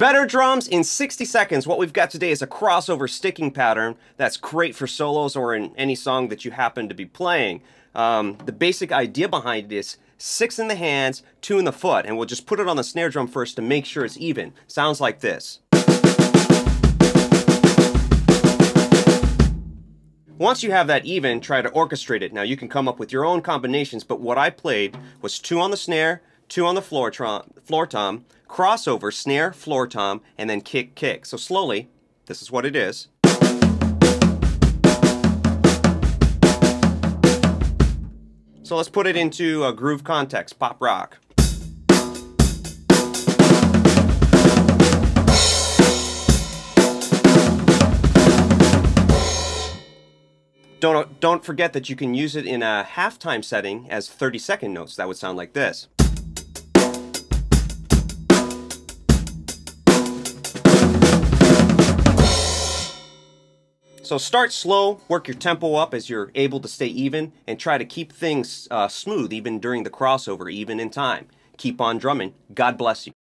Better drums in 60 seconds. What we've got today is a crossover sticking pattern that's great for solos or in any song that you happen to be playing. The basic idea behind it is 6 in the hands, 2 in the foot, and we'll just put it on the snare drum first to make sure it's even. Sounds like this. Once you have that even, try to orchestrate it. Now you can come up with your own combinations, but what I played was 2 on the snare, 2 on the floor tom, crossover, snare, floor tom, and then kick, kick. So slowly, this is what it is. So let's put it into a groove context, pop rock. Don't forget that you can use it in a halftime setting as 30-second notes. That would sound like this. So start slow, work your tempo up as you're able to stay even, and try to keep things smooth even during the crossover, even in time. Keep on drumming. God bless you.